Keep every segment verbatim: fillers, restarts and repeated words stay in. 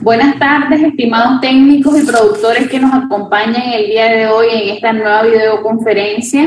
Buenas tardes, estimados técnicos y productores que nos acompañan el día de hoy en esta nueva videoconferencia.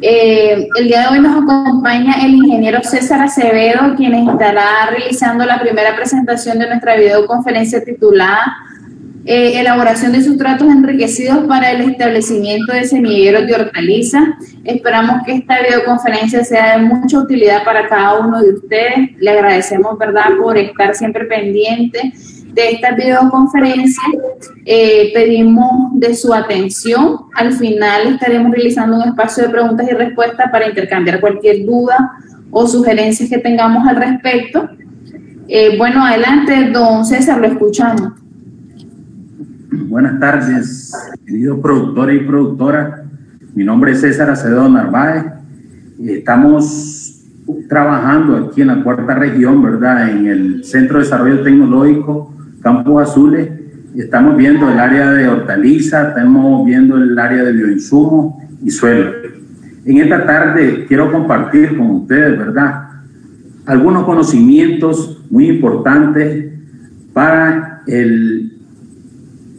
Eh, el día de hoy nos acompaña el ingeniero César Acevedo, quien estará realizando la primera presentación de nuestra videoconferencia titulada eh, Elaboración de sustratos enriquecidos para el establecimiento de semilleros de hortalizas. Esperamos que esta videoconferencia sea de mucha utilidad para cada uno de ustedes. Le agradecemos, ¿verdad?, por estar siempre pendiente de esta videoconferencia. Eh, pedimos de su atención. Al final estaremos realizando un espacio de preguntas y respuestas para intercambiar cualquier duda o sugerencias que tengamos al respecto. Eh, bueno, adelante, don César, lo escuchamos. Buenas tardes, queridos productores y productoras. Mi nombre es César Acedo Narváez. Estamos trabajando aquí en la cuarta región, ¿verdad?, en el Centro de Desarrollo Tecnológico Campos Azules. Estamos viendo el área de hortaliza, estamos viendo el área de bioinsumos y suelo. En esta tarde quiero compartir con ustedes, ¿verdad?, algunos conocimientos muy importantes para el,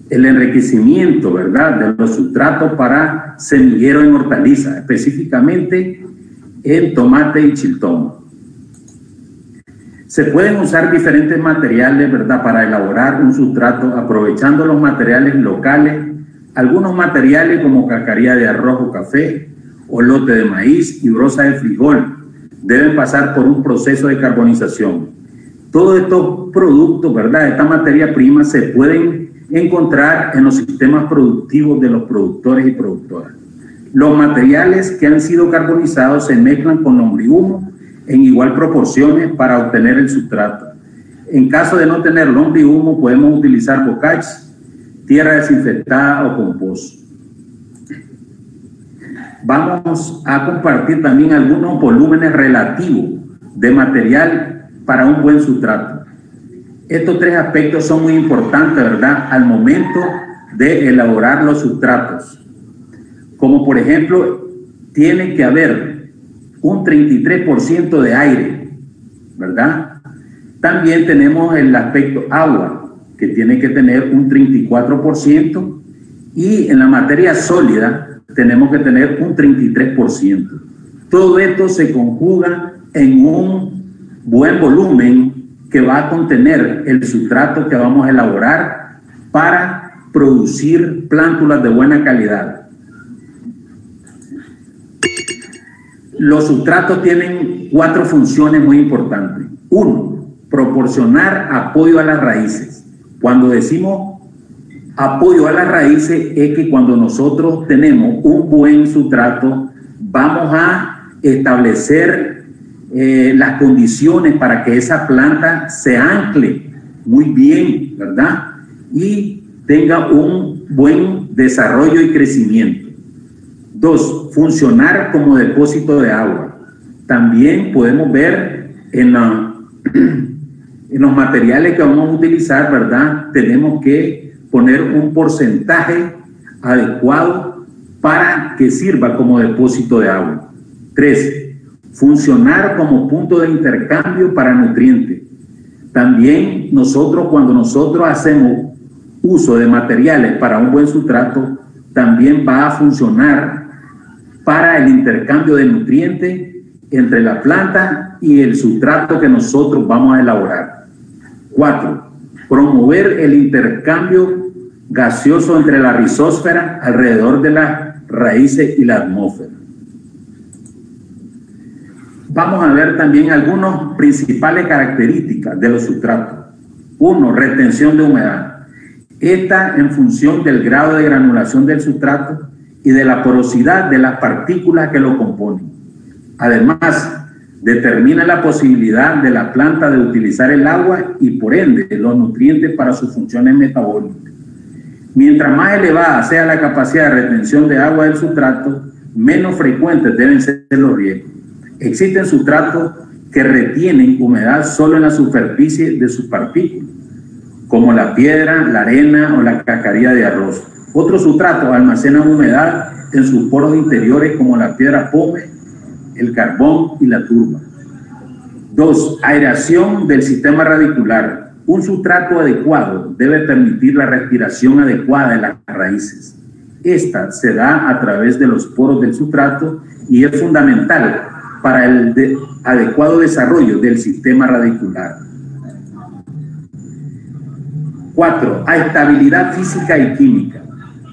el enriquecimiento, ¿verdad?, de los sustratos para semillero en hortaliza, específicamente en tomate y chiltón. Se pueden usar diferentes materiales, ¿verdad?, para elaborar un sustrato aprovechando los materiales locales, algunos materiales como cascarilla de arroz o café, olote de maíz y broza de frijol. Deben pasar por un proceso de carbonización. Todos estos productos, ¿verdad?, esta materia prima se pueden encontrar en los sistemas productivos de los productores y productoras. Los materiales que han sido carbonizados se mezclan con lombrihumo en igual proporciones para obtener el sustrato. En caso de no tener lombrihumo, podemos utilizar bocage, tierra desinfectada o compost. Vamos a compartir también algunos volúmenes relativos de material para un buen sustrato. Estos tres aspectos son muy importantes, ¿verdad?, al momento de elaborar los sustratos. Como por ejemplo, tiene que haber un treinta y tres por ciento de aire, ¿verdad? También tenemos el aspecto agua, que tiene que tener un treinta y cuatro por ciento, y en la materia sólida tenemos que tener un treinta y tres por ciento. Todo esto se conjuga en un buen volumen que va a contener el sustrato que vamos a elaborar para producir plántulas de buena calidad. Los sustratos tienen cuatro funciones muy importantes. Uno, proporcionar apoyo a las raíces. Cuando decimos apoyo a las raíces, es que cuando nosotros tenemos un buen sustrato, vamos a establecer eh, las condiciones para que esa planta se ancle muy bien, ¿verdad?, y tenga un buen desarrollo y crecimiento. Dos, funcionar como depósito de agua. También podemos ver en, la, en los materiales que vamos a utilizar, ¿verdad?, tenemos que poner un porcentaje adecuado para que sirva como depósito de agua. Tres, funcionar como punto de intercambio para nutrientes. También nosotros, cuando nosotros hacemos uso de materiales para un buen sustrato, también va a funcionar para el intercambio de nutrientes entre la planta y el sustrato que nosotros vamos a elaborar. Cuatro, promover el intercambio gaseoso entre la rizosfera alrededor de las raíces y la atmósfera. Vamos a ver también algunas principales características de los sustratos. Uno, retención de humedad. Esta en función del grado de granulación del sustrato y de la porosidad de las partículas que lo componen. Además, determina la posibilidad de la planta de utilizar el agua y por ende los nutrientes para sus funciones metabólicas. Mientras más elevada sea la capacidad de retención de agua del sustrato, menos frecuentes deben ser los riegos. Existen sustratos que retienen humedad solo en la superficie de sus partículas, como la piedra, la arena o la cascarilla de arroz. Otros sustratos almacenan humedad en sus poros interiores como la piedra pome, el carbón y la turba. Dos, aeración del sistema radicular. Un sustrato adecuado debe permitir la respiración adecuada de las raíces. Esta se da a través de los poros del sustrato y es fundamental para el de adecuado desarrollo del sistema radicular. Cuatro, a estabilidad física y química.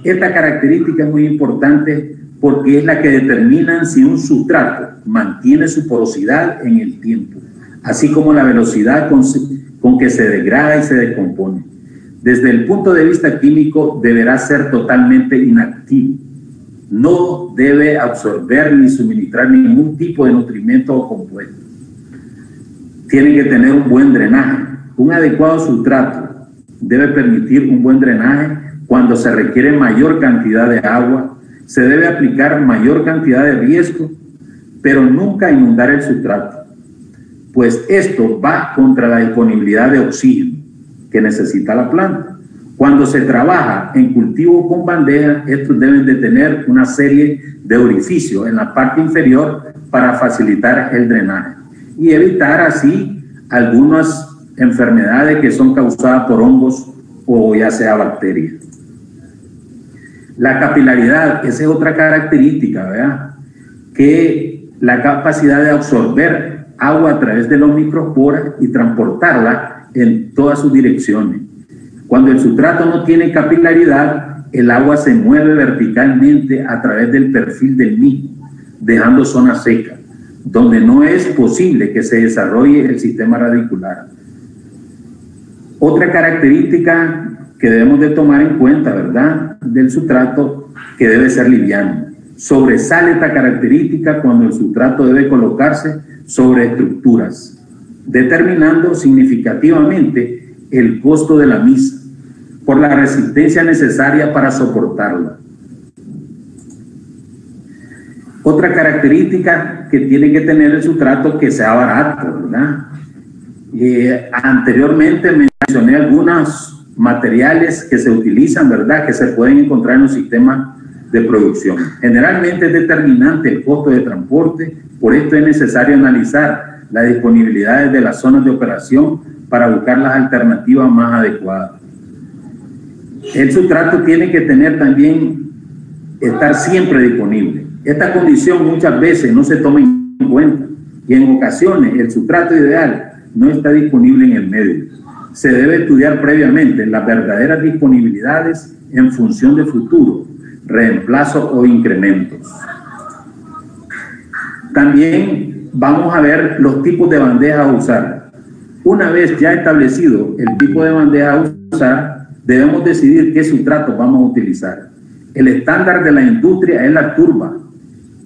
Esta característica es muy importante porque es la que determina si un sustrato mantiene su porosidad en el tiempo, así como la velocidad con, con que se degrada y se descompone. Desde el punto de vista químico deberá ser totalmente inactivo. No debe absorber ni suministrar ningún tipo de nutrimento o compuesto. Tienen que tener un buen drenaje. Un adecuado sustrato debe permitir un buen drenaje cuando se requiere mayor cantidad de agua. Se debe aplicar mayor cantidad de riesgo, pero nunca inundar el sustrato, pues esto va contra la disponibilidad de oxígeno que necesita la planta. Cuando se trabaja en cultivo con bandeja, estos deben de tener una serie de orificios en la parte inferior para facilitar el drenaje y evitar así algunas enfermedades que son causadas por hongos o ya sea bacterias. La capilaridad, esa es otra característica, ¿verdad? Que la capacidad de absorber agua a través de los microporos y transportarla en todas sus direcciones. Cuando el sustrato no tiene capilaridad, el agua se mueve verticalmente a través del perfil del mismo, dejando zonas secas, donde no es posible que se desarrolle el sistema radicular. Otra característica que debemos de tomar en cuenta, ¿verdad?, del sustrato, que debe ser liviano. Sobresale esta característica cuando el sustrato debe colocarse sobre estructuras, determinando significativamente el costo de la misma por la resistencia necesaria para soportarla. Otra característica que tiene que tener el sustrato, que sea barato, ¿verdad? Eh, anteriormente mencioné algunos materiales que se utilizan, ¿verdad?, que se pueden encontrar en los sistemas de producción. Generalmente es determinante el costo de transporte, por esto es necesario analizar las disponibilidades de las zonas de operación para buscar las alternativas más adecuadas. El sustrato tiene que tener también, estar siempre disponible. Esta condición muchas veces no se toma en cuenta y en ocasiones el sustrato ideal no está disponible en el medio. Se debe estudiar previamente las verdaderas disponibilidades en función de futuro, reemplazo o incrementos. También vamos a ver los tipos de bandejas a usar. Una vez ya establecido el tipo de bandeja a usar, debemos decidir qué sustrato vamos a utilizar. El estándar de la industria es la turba,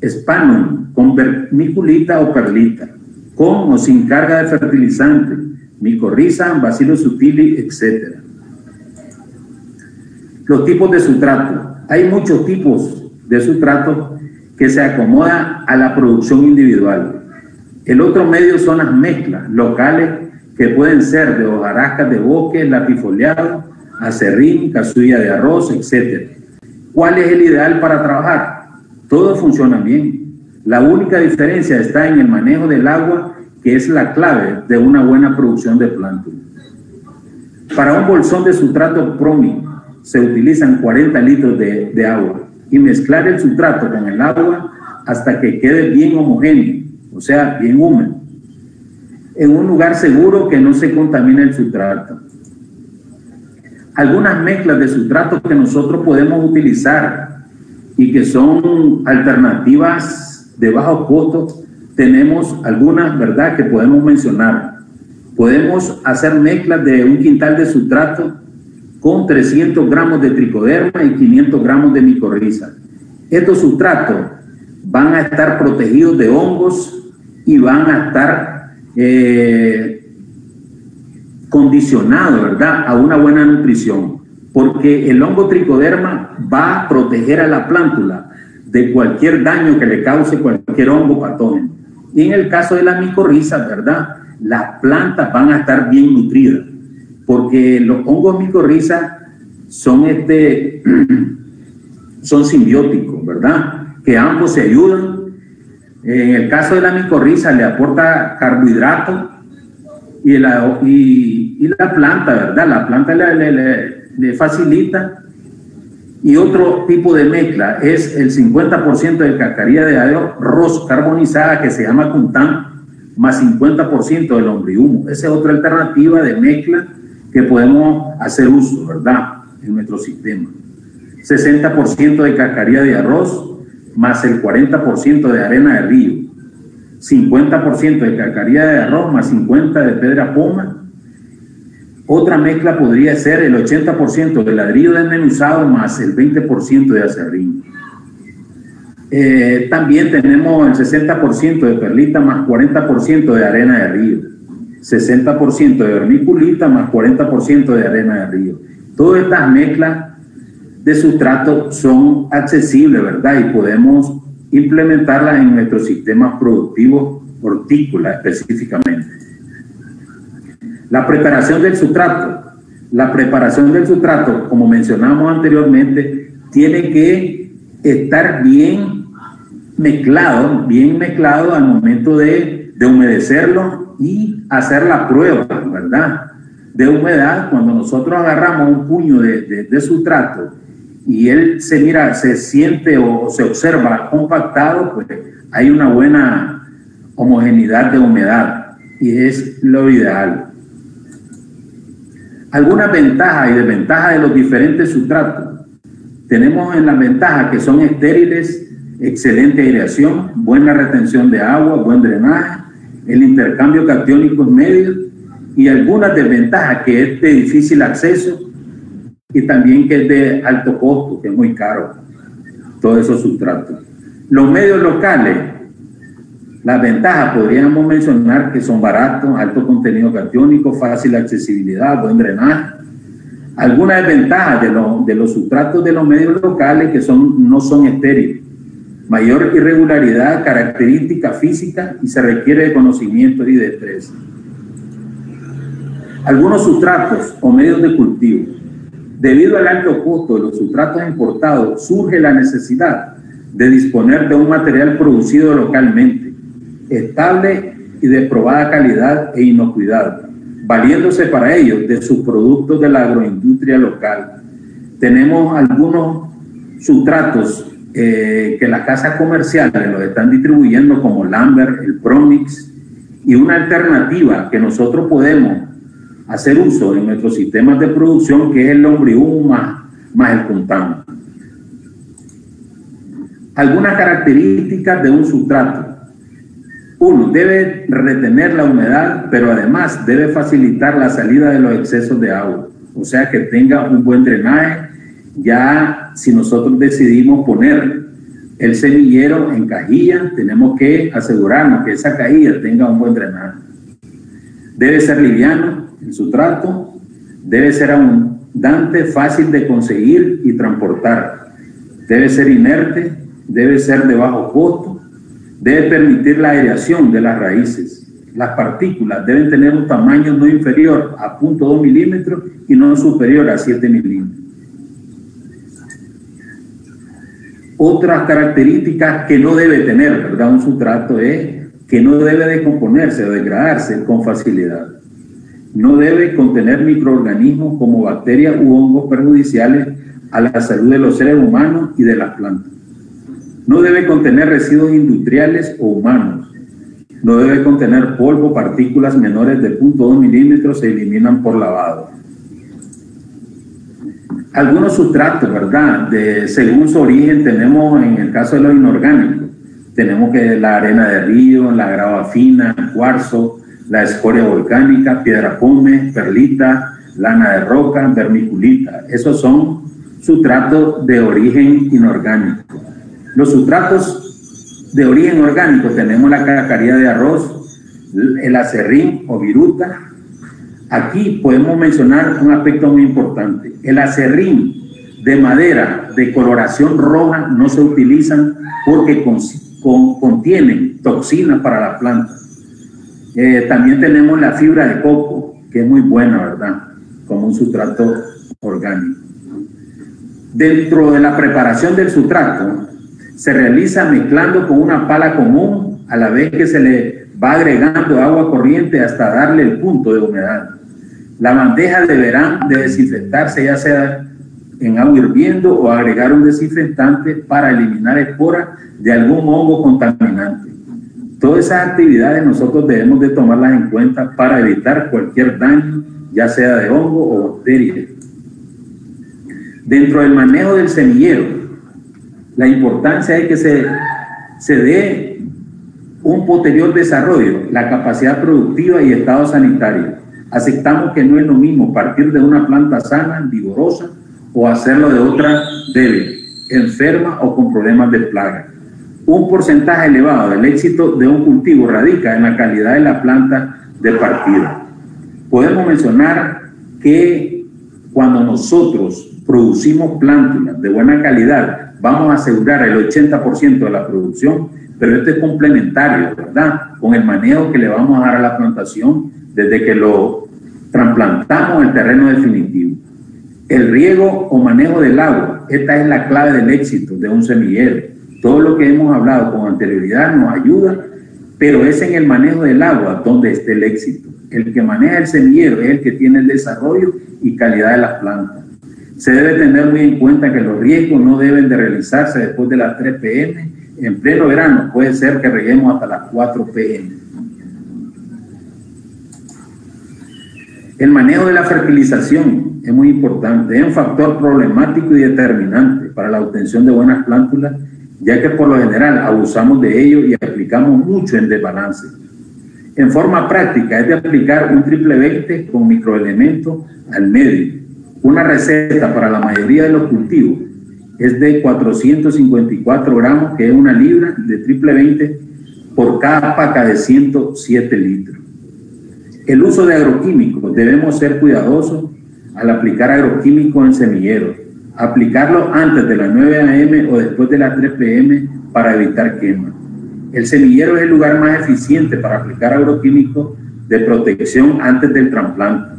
spanum, con vermiculita o perlita, con o sin carga de fertilizante, micorriza, bacillus subtilis, etcétera. Los tipos de sustrato. Hay muchos tipos de sustrato que se acomodan a la producción individual. El otro medio son las mezclas locales, que pueden ser de hojarascas de bosque, latifoliado, acerrín, casulla de arroz, etcétera. ¿Cuál es el ideal para trabajar? Todo funciona bien. La única diferencia está en el manejo del agua, que es la clave de una buena producción de plántulas. Para un bolsón de sustrato Promix se utilizan cuarenta litros de, de agua y mezclar el sustrato con el agua hasta que quede bien homogéneo, o sea, bien húmedo, en un lugar seguro que no se contamine el sustrato. Algunas mezclas de sustrato que nosotros podemos utilizar y que son alternativas de bajo costo, tenemos algunas, ¿verdad?, que podemos mencionar. Podemos hacer mezclas de un quintal de sustrato con trescientos gramos de trichoderma y quinientos gramos de micorriza. Estos sustratos van a estar protegidos de hongos y van a estar Eh, condicionado, ¿verdad?, a una buena nutrición, porque el hongo trichoderma va a proteger a la plántula de cualquier daño que le cause cualquier hongo patógeno. Y en el caso de las micorrizas, ¿verdad?, las plantas van a estar bien nutridas, porque los hongos micorrizas son este son simbióticos, ¿verdad? Que ambos se ayudan. En el caso de la micorriza le aporta carbohidrato y la, y, y la planta, ¿verdad? La planta le, le, le, le facilita. Y otro tipo de mezcla es el cincuenta por ciento de cascarilla de arroz carbonizada que se llama kuntán, más cincuenta por ciento del lombrihumo. Esa es otra alternativa de mezcla que podemos hacer uso, ¿verdad? En nuestro sistema. sesenta por ciento de cascarilla de arroz más el cuarenta por ciento de arena de río. cincuenta por ciento de cascarilla de arroz más cincuenta por ciento de piedra poma. Otra mezcla podría ser el ochenta por ciento de ladrillo desmenuzado más el veinte por ciento de acerrín. Eh, también tenemos el sesenta por ciento de perlita más cuarenta por ciento de arena de río. sesenta por ciento de vermiculita más cuarenta por ciento de arena de río. Todas estas mezclas de sustrato son accesibles, ¿verdad? Y podemos implementarlas en nuestros sistemas productivos hortícolas específicamente. La preparación del sustrato. La preparación del sustrato, como mencionamos anteriormente, tiene que estar bien mezclado, bien mezclado al momento de, de humedecerlo y hacer la prueba, ¿verdad? De humedad, cuando nosotros agarramos un puño de, de, de sustrato y él se mira, se siente o se observa compactado, pues hay una buena homogeneidad de humedad y es lo ideal. Algunas ventajas y desventajas de los diferentes sustratos. Tenemos en las ventajas que son estériles, excelente aireación, buena retención de agua, buen drenaje, el intercambio catiónico en medio y algunas desventajas que es de difícil acceso y también que es de alto costo, que es muy caro, todos esos sustratos. Los medios locales, las ventajas podríamos mencionar que son baratos, alto contenido catiónico, fácil accesibilidad, buen drenaje. Algunas desventajas de, lo, de los sustratos de los medios locales que son, no son estéreos. Mayor irregularidad, característica física y se requiere de conocimiento y destreza. Algunos sustratos o medios de cultivo. Debido al alto costo de los sustratos importados, surge la necesidad de disponer de un material producido localmente, estable y de probada calidad e inocuidad, valiéndose para ello de sus productos de la agroindustria local. Tenemos algunos sustratos eh, que las casas comerciales los están distribuyendo como Lambert, el Promix, y una alternativa que nosotros podemos hacer uso en nuestros sistemas de producción que es el lombrihumo más, más el kuntán. Algunas características de un sustrato. Uno, debe retener la humedad, pero además debe facilitar la salida de los excesos de agua. O sea, que tenga un buen drenaje. Ya si nosotros decidimos poner el semillero en cajilla, tenemos que asegurarnos que esa cajilla tenga un buen drenaje. Debe ser liviano el sustrato, debe ser abundante, fácil de conseguir y transportar. Debe ser inerte, debe ser de bajo costo. Debe permitir la aireación de las raíces. Las partículas deben tener un tamaño no inferior a punto dos milímetros y no superior a siete milímetros. Otras características que no debe tener, ¿verdad? Un sustrato es que no debe descomponerse o degradarse con facilidad. No debe contener microorganismos como bacterias u hongos perjudiciales a la salud de los seres humanos y de las plantas. No debe contener residuos industriales o humanos. No debe contener polvo, partículas menores de punto dos milímetros se eliminan por lavado. Algunos sustratos, ¿verdad? De, según su origen tenemos, en el caso de los inorgánicos, tenemos que la arena de río, la grava fina, el cuarzo, la escoria volcánica, piedra pómez, perlita, lana de roca, vermiculita. Esos son sustratos de origen inorgánico. Los sustratos de origen orgánico tenemos la cascarilla de arroz, el acerrín o viruta. Aquí podemos mencionar un aspecto muy importante. El acerrín de madera de coloración roja no se utilizan porque con, con, contienen toxinas para la planta. Eh, también tenemos la fibra de coco, que es muy buena, ¿verdad? Como un sustrato orgánico. Dentro de la preparación del sustrato, se realiza mezclando con una pala común, a la vez que se le va agregando agua corriente hasta darle el punto de humedad. La bandeja deberá de desinfectarse, ya sea en agua hirviendo o agregar un desinfectante para eliminar esporas de algún hongo contaminante. Todas esas actividades nosotros debemos de tomarlas en cuenta para evitar cualquier daño, ya sea de hongo o bacteria. Dentro del manejo del semillero, la importancia es que se, se dé un posterior desarrollo, la capacidad productiva y estado sanitario. Aceptamos que no es lo mismo partir de una planta sana, vigorosa, o hacerlo de otra débil, enferma o con problemas de plaga. Un porcentaje elevado del éxito de un cultivo radica en la calidad de la planta de partida. Podemos mencionar que cuando nosotros producimos plántulas de buena calidad, vamos a asegurar el ochenta por ciento de la producción, pero esto es complementario, ¿verdad?, con el manejo que le vamos a dar a la plantación desde que lo trasplantamos al terreno definitivo. El riego o manejo del agua, esta es la clave del éxito de un semillero. Todo lo que hemos hablado con anterioridad nos ayuda, pero es en el manejo del agua donde está el éxito. El que maneja el semillero es el que tiene el desarrollo y calidad de las plantas. Se debe tener muy en cuenta que los riesgos no deben de realizarse después de las tres p m en pleno verano. Puede ser que reguemos hasta las cuatro p m. El manejo de la fertilización es muy importante, es un factor problemático y determinante para la obtención de buenas plántulas, ya que por lo general abusamos de ello y aplicamos mucho en desbalance. En forma práctica es de aplicar un triple veinte con microelementos al medio. Una receta para la mayoría de los cultivos es de cuatrocientos cincuenta y cuatro gramos, que es una libra de triple veinte por cada paca de ciento siete litros. El uso de agroquímicos, debemos ser cuidadosos al aplicar agroquímicos en semilleros, aplicarlo antes de las nueve a m o después de las tres p m para evitar quema. El semillero es el lugar más eficiente para aplicar agroquímicos de protección antes del trasplante,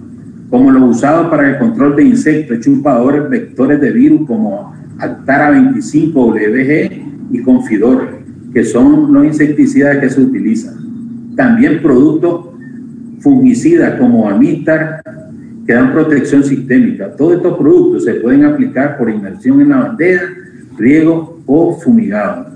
como los usados para el control de insectos, chupadores, vectores de virus como Actara veinticinco W B G y Confidor, que son los insecticidas que se utilizan. También productos fungicidas como Amistar, que dan protección sistémica. Todos estos productos se pueden aplicar por inmersión en la bandeja, riego o fumigado.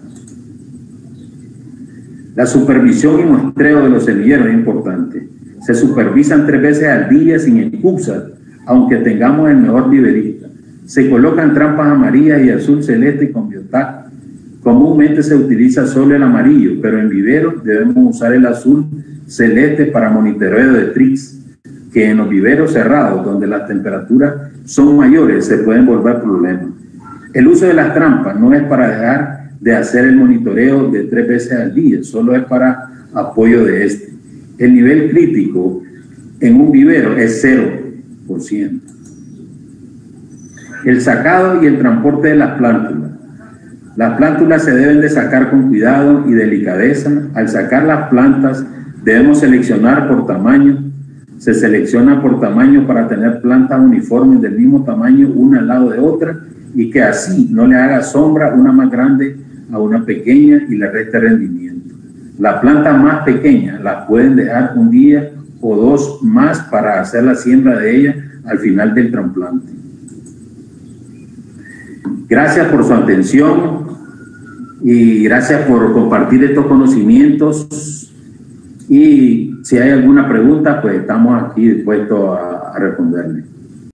La supervisión y muestreo de los semilleros es importante. Se supervisan tres veces al día sin excusas, aunque tengamos el mejor viverista. Se colocan trampas amarillas y azul celeste con biotac. Comúnmente se utiliza solo el amarillo, pero en viveros debemos usar el azul celeste para monitoreo de trips, que en los viveros cerrados, donde las temperaturas son mayores, se pueden volver problemas. El uso de las trampas no es para dejar de hacer el monitoreo de tres veces al día, solo es para apoyo de este. El nivel crítico en un vivero es cero por ciento. El sacado y el transporte de las plántulas. Las plántulas se deben de sacar con cuidado y delicadeza. Al sacar las plantas debemos seleccionar por tamaño. Se selecciona por tamaño para tener plantas uniformes del mismo tamaño una al lado de otra y que así no le haga sombra una más grande a una pequeña y le reste rendimiento. Las plantas más pequeñas las pueden dejar un día o dos más para hacer la siembra de ellas al final del trasplante. Gracias por su atención y gracias por compartir estos conocimientos. Y si hay alguna pregunta, pues estamos aquí dispuestos a, a responderle.